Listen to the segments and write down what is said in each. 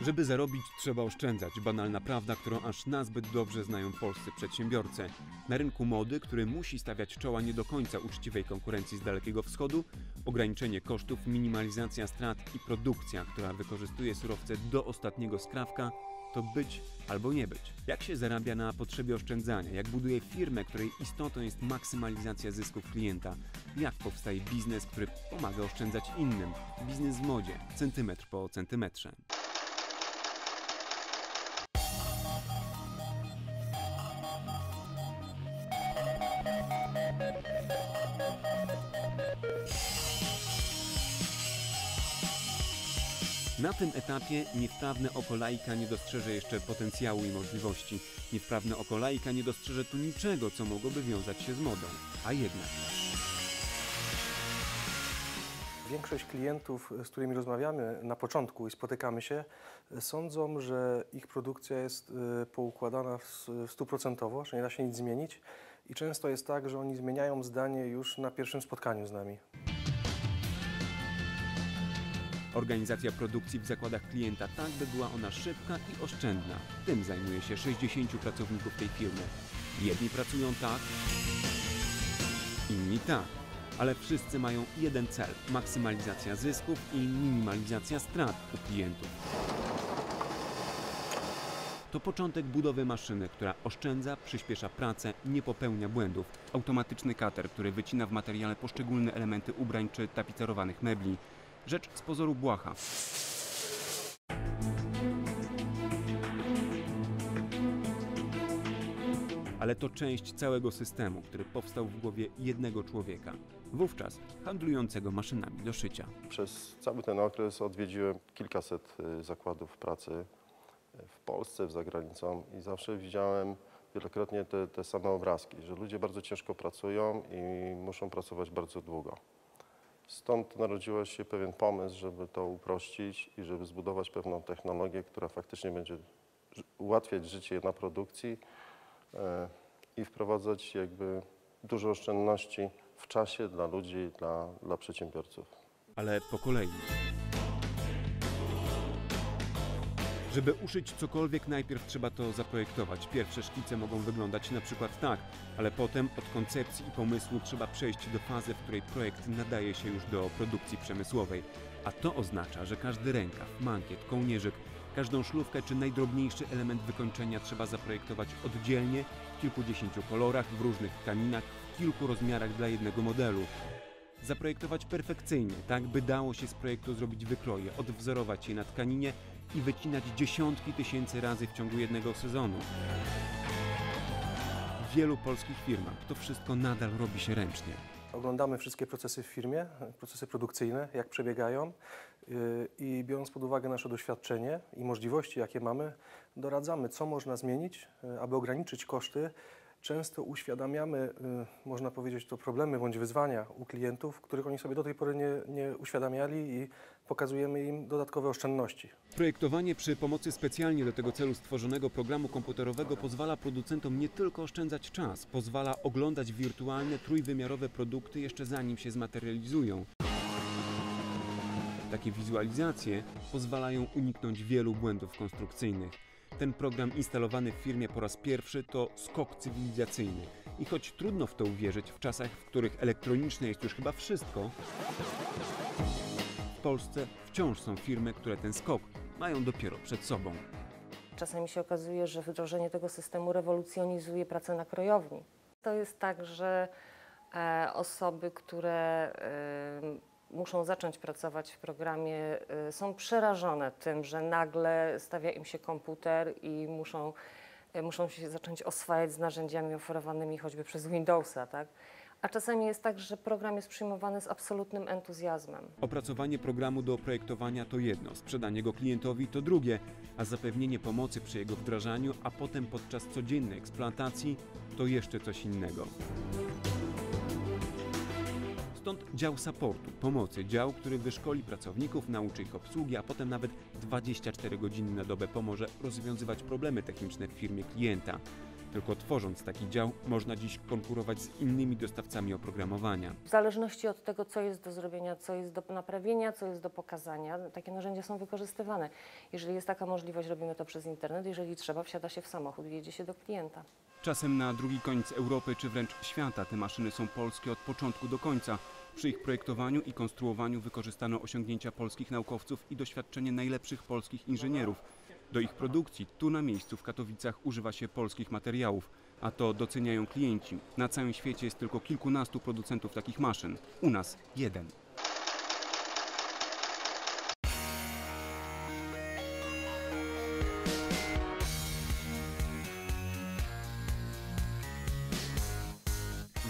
Żeby zarobić, trzeba oszczędzać. Banalna prawda, którą aż nazbyt dobrze znają polscy przedsiębiorcy. Na rynku mody, który musi stawiać czoła nie do końca uczciwej konkurencji z Dalekiego Wschodu, ograniczenie kosztów, minimalizacja strat i produkcja, która wykorzystuje surowce do ostatniego skrawka, to być albo nie być. Jak się zarabia na potrzebie oszczędzania? Jak buduje firmę, której istotą jest maksymalizacja zysków klienta? Jak powstaje biznes, który pomaga oszczędzać innym? Biznes w modzie, centymetr po centymetrze. Na tym etapie niewprawne oko laika nie dostrzeże jeszcze potencjału i możliwości. Niewprawne oko laika nie dostrzeże tu niczego, co mogłoby wiązać się z modą. A jednak. Większość klientów, z którymi rozmawiamy na początku i spotykamy się, sądzą, że ich produkcja jest poukładana 100%, że nie da się nic zmienić. I często jest tak, że oni zmieniają zdanie już na pierwszym spotkaniu z nami. Organizacja produkcji w zakładach klienta tak, by była ona szybka i oszczędna. Tym zajmuje się 60 pracowników tej firmy. Jedni pracują tak, inni tak, ale wszyscy mają jeden cel – maksymalizacja zysków i minimalizacja strat u klientów. To początek budowy maszyny, która oszczędza, przyspiesza pracę, nie popełnia błędów. Automatyczny kater, który wycina w materiale poszczególne elementy ubrań czy tapicerowanych mebli. Rzecz z pozoru błaha. Ale to część całego systemu, który powstał w głowie jednego człowieka, wówczas handlującego maszynami do szycia. Przez cały ten okres odwiedziłem kilkaset zakładów pracy w Polsce, za granicą i zawsze widziałem wielokrotnie te same obrazki, że ludzie bardzo ciężko pracują i muszą pracować bardzo długo. Stąd narodził się pewien pomysł, żeby to uprościć i żeby zbudować pewną technologię, która faktycznie będzie ułatwiać życie na produkcji i wprowadzać jakby dużo oszczędności w czasie dla ludzi, dla przedsiębiorców. Ale po kolei. Żeby uszyć cokolwiek, najpierw trzeba to zaprojektować. Pierwsze szkice mogą wyglądać na przykład tak, ale potem od koncepcji i pomysłu trzeba przejść do fazy, w której projekt nadaje się już do produkcji przemysłowej. A to oznacza, że każdy rękaw, mankiet, kołnierzyk, każdą szlówkę czy najdrobniejszy element wykończenia trzeba zaprojektować oddzielnie, w kilkudziesięciu kolorach, w różnych tkaninach, w kilku rozmiarach dla jednego modelu. Zaprojektować perfekcyjnie, tak by dało się z projektu zrobić wykroje, odwzorować je na tkaninie i wycinać dziesiątki tysięcy razy w ciągu jednego sezonu. W wielu polskich firmach to wszystko nadal robi się ręcznie. Oglądamy wszystkie procesy w firmie, procesy produkcyjne, jak przebiegają i biorąc pod uwagę nasze doświadczenie i możliwości, jakie mamy, doradzamy, co można zmienić, aby ograniczyć koszty. Często uświadamiamy, można powiedzieć, to problemy bądź wyzwania u klientów, których oni sobie do tej pory nie uświadamiali i pokazujemy im dodatkowe oszczędności. Projektowanie przy pomocy specjalnie do tego celu stworzonego programu komputerowego pozwala producentom nie tylko oszczędzać czas, pozwala oglądać wirtualne, trójwymiarowe produkty jeszcze zanim się zmaterializują. Takie wizualizacje pozwalają uniknąć wielu błędów konstrukcyjnych. Ten program instalowany w firmie po raz pierwszy to skok cywilizacyjny. I choć trudno w to uwierzyć w czasach, w których elektroniczne jest już chyba wszystko, w Polsce wciąż są firmy, które ten skok mają dopiero przed sobą. Czasami się okazuje, że wdrożenie tego systemu rewolucjonizuje pracę na krojowni. To jest tak, że osoby, które muszą zacząć pracować w programie, są przerażone tym, że nagle stawia im się komputer i muszą się zacząć oswajać z narzędziami oferowanymi choćby przez Windowsa, tak? A czasami jest tak, że program jest przyjmowany z absolutnym entuzjazmem. Opracowanie programu do projektowania to jedno, sprzedanie go klientowi to drugie, a zapewnienie pomocy przy jego wdrażaniu, a potem podczas codziennej eksploatacji to jeszcze coś innego. Stąd dział supportu, pomocy, dział, który wyszkoli pracowników, nauczy ich obsługi, a potem nawet 24 godziny na dobę pomoże rozwiązywać problemy techniczne w firmie klienta. Tylko tworząc taki dział, można dziś konkurować z innymi dostawcami oprogramowania. W zależności od tego, co jest do zrobienia, co jest do naprawienia, co jest do pokazania, takie narzędzia są wykorzystywane. Jeżeli jest taka możliwość, robimy to przez internet, jeżeli trzeba, wsiada się w samochód i jedzie się do klienta. Czasem na drugi koniec Europy czy wręcz świata te maszyny są polskie od początku do końca. Przy ich projektowaniu i konstruowaniu wykorzystano osiągnięcia polskich naukowców i doświadczenie najlepszych polskich inżynierów. Do ich produkcji tu na miejscu w Katowicach używa się polskich materiałów, a to doceniają klienci. Na całym świecie jest tylko kilkunastu producentów takich maszyn, u nas jeden.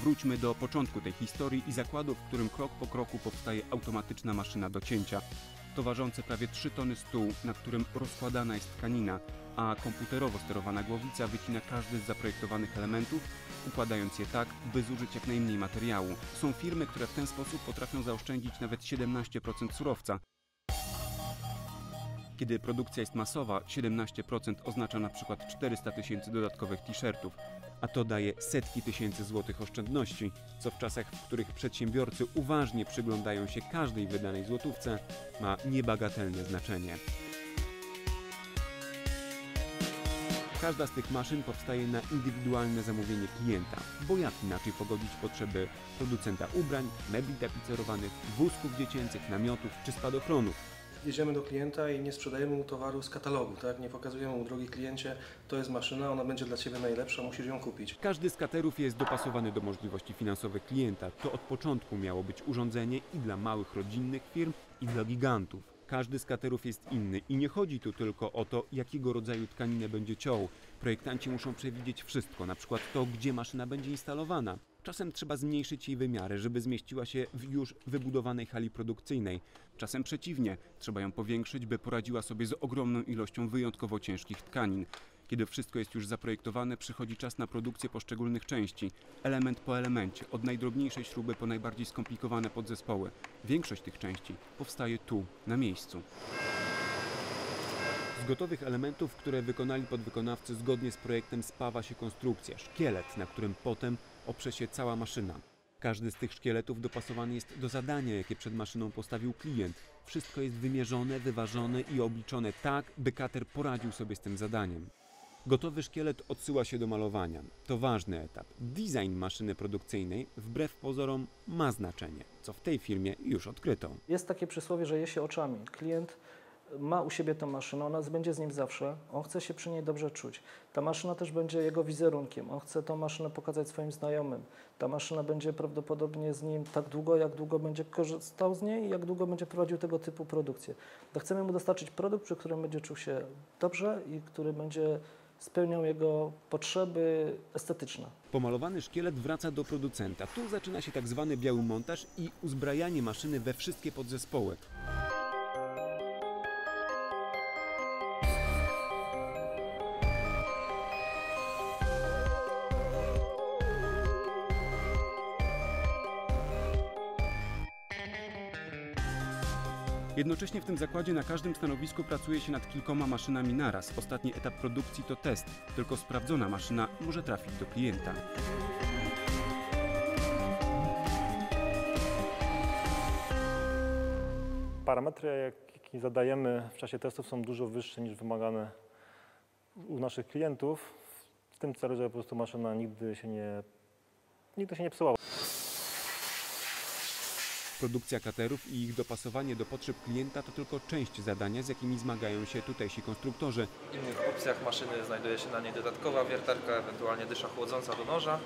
Wróćmy do początku tej historii i zakładu, w którym krok po kroku powstaje automatyczna maszyna do cięcia. To ważący prawie 3 tony stół, na którym rozkładana jest tkanina, a komputerowo sterowana głowica wycina każdy z zaprojektowanych elementów, układając je tak, by zużyć jak najmniej materiału. Są firmy, które w ten sposób potrafią zaoszczędzić nawet 17% surowca. Kiedy produkcja jest masowa, 17% oznacza na przykład 400 000 dodatkowych t-shirtów, a to daje setki tysięcy złotych oszczędności, co w czasach, w których przedsiębiorcy uważnie przyglądają się każdej wydanej złotówce, ma niebagatelne znaczenie. Każda z tych maszyn powstaje na indywidualne zamówienie klienta, bo jak inaczej pogodzić potrzeby producenta ubrań, mebli tapicerowanych, wózków dziecięcych, namiotów czy spadochronów. Jedziemy do klienta i nie sprzedajemy mu towaru z katalogu, tak? Nie pokazujemy mu, drogi kliencie, to jest maszyna, ona będzie dla Ciebie najlepsza, musisz ją kupić. Każdy z katerów jest dopasowany do możliwości finansowych klienta. To od początku miało być urządzenie i dla małych, rodzinnych firm, i dla gigantów. Każdy z katerów jest inny i nie chodzi tu tylko o to, jakiego rodzaju tkaninę będzie ciął. Projektanci muszą przewidzieć wszystko, na przykład to, gdzie maszyna będzie instalowana. Czasem trzeba zmniejszyć jej wymiary, żeby zmieściła się w już wybudowanej hali produkcyjnej. Czasem przeciwnie, trzeba ją powiększyć, by poradziła sobie z ogromną ilością wyjątkowo ciężkich tkanin. Kiedy wszystko jest już zaprojektowane, przychodzi czas na produkcję poszczególnych części. Element po elemencie, od najdrobniejszej śruby po najbardziej skomplikowane podzespoły. Większość tych części powstaje tu, na miejscu. Z gotowych elementów, które wykonali podwykonawcy zgodnie z projektem, spawa się konstrukcja, szkielet, na którym potem oprze się cała maszyna. Każdy z tych szkieletów dopasowany jest do zadania, jakie przed maszyną postawił klient. Wszystko jest wymierzone, wyważone i obliczone tak, by kater poradził sobie z tym zadaniem. Gotowy szkielet odsyła się do malowania. To ważny etap. Design maszyny produkcyjnej, wbrew pozorom, ma znaczenie, co w tej firmie już odkryto. Jest takie przysłowie, że je się oczami. Klient ma u siebie tę maszynę, ona będzie z nim zawsze, on chce się przy niej dobrze czuć. Ta maszyna też będzie jego wizerunkiem, on chce tę maszynę pokazać swoim znajomym. Ta maszyna będzie prawdopodobnie z nim tak długo, jak długo będzie korzystał z niej i jak długo będzie prowadził tego typu produkcję. To chcemy mu dostarczyć produkt, przy którym będzie czuł się dobrze i który będzie spełniał jego potrzeby estetyczne. Pomalowany szkielet wraca do producenta. Tu zaczyna się tak zwany biały montaż i uzbrajanie maszyny we wszystkie podzespoły. Jednocześnie w tym zakładzie na każdym stanowisku pracuje się nad kilkoma maszynami naraz. Ostatni etap produkcji to test. Tylko sprawdzona maszyna może trafić do klienta. Parametry, jakie zadajemy w czasie testów, są dużo wyższe niż wymagane u naszych klientów. W tym celu, żeby po prostu maszyna nigdy się nie psuła. Produkcja katerów i ich dopasowanie do potrzeb klienta to tylko część zadania, z jakimi zmagają się tutejsi konstruktorzy. W innych opcjach maszyny znajduje się na niej dodatkowa wiertarka, ewentualnie dysza chłodząca do noża,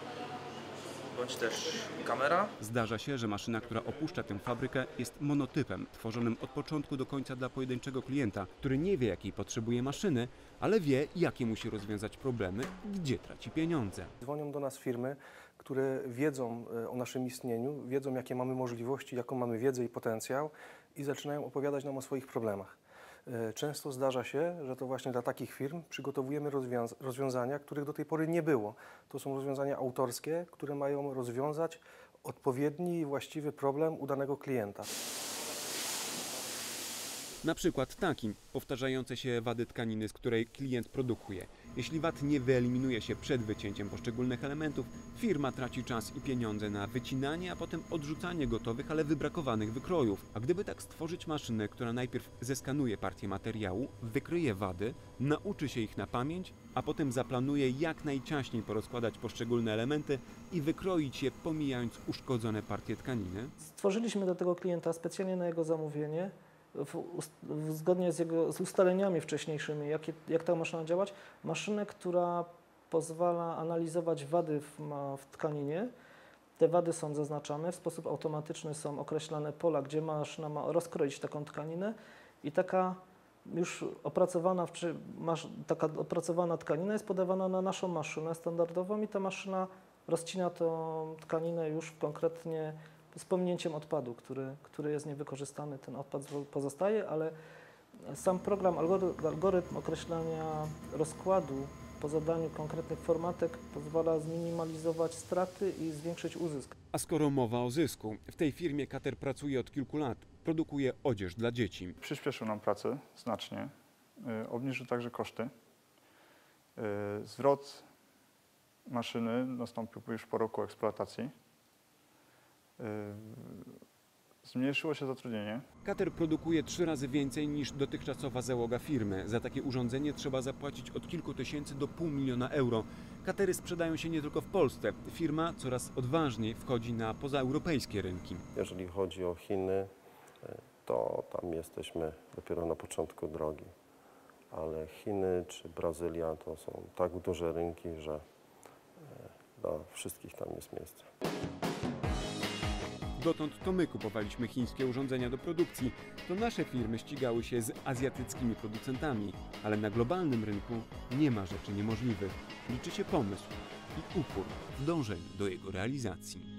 bądź też kamera. Zdarza się, że maszyna, która opuszcza tę fabrykę, jest monotypem, tworzonym od początku do końca dla pojedynczego klienta, który nie wie, jakiej potrzebuje maszyny, ale wie, jakie musi rozwiązać problemy, gdzie traci pieniądze. Dzwonią do nas firmy, które wiedzą o naszym istnieniu, wiedzą, jakie mamy możliwości, jaką mamy wiedzę i potencjał i zaczynają opowiadać nam o swoich problemach. Często zdarza się, że to właśnie dla takich firm przygotowujemy rozwiązania, których do tej pory nie było. To są rozwiązania autorskie, które mają rozwiązać odpowiedni i właściwy problem u danego klienta. Na przykład takim: powtarzające się wady tkaniny, z której klient produkuje. Jeśli VAT nie wyeliminuje się przed wycięciem poszczególnych elementów, firma traci czas i pieniądze na wycinanie, a potem odrzucanie gotowych, ale wybrakowanych wykrojów. A gdyby tak stworzyć maszynę, która najpierw zeskanuje partię materiału, wykryje wady, nauczy się ich na pamięć, a potem zaplanuje jak najciaśniej porozkładać poszczególne elementy i wykroić je, pomijając uszkodzone partie tkaniny? Stworzyliśmy do tego klienta specjalnie na jego zamówienie, zgodnie z ustaleniami wcześniejszymi, jak ta maszyna działać, maszynę, która pozwala analizować wady w tkaninie. Te wady są zaznaczane, w sposób automatyczny są określane pola, gdzie maszyna ma rozkroić taką tkaninę i taka już opracowana, taka opracowana tkanina jest podawana na naszą maszynę standardową i ta maszyna rozcina tą tkaninę już konkretnie z pominięciem odpadu, który jest niewykorzystany. Ten odpad pozostaje, ale sam program, algorytm określania rozkładu po zadaniu konkretnych formatek pozwala zminimalizować straty i zwiększyć uzysk. A skoro mowa o zysku, w tej firmie Kater pracuje od kilku lat. Produkuje odzież dla dzieci. Przyspieszył nam pracę znacznie, obniżył także koszty. Zwrot maszyny nastąpił już po roku eksploatacji. Zmniejszyło się zatrudnienie. Kater produkuje 3 razy więcej niż dotychczasowa załoga firmy. Za takie urządzenie trzeba zapłacić od kilku tysięcy do $500 000. Katery sprzedają się nie tylko w Polsce. Firma coraz odważniej wchodzi na pozaeuropejskie rynki. Jeżeli chodzi o Chiny, to tam jesteśmy dopiero na początku drogi. Ale Chiny czy Brazylia to są tak duże rynki, że dla wszystkich tam jest miejsce. Dotąd to my kupowaliśmy chińskie urządzenia do produkcji, to nasze firmy ścigały się z azjatyckimi producentami, ale na globalnym rynku nie ma rzeczy niemożliwych. Liczy się pomysł i upór w dążeniu do jego realizacji.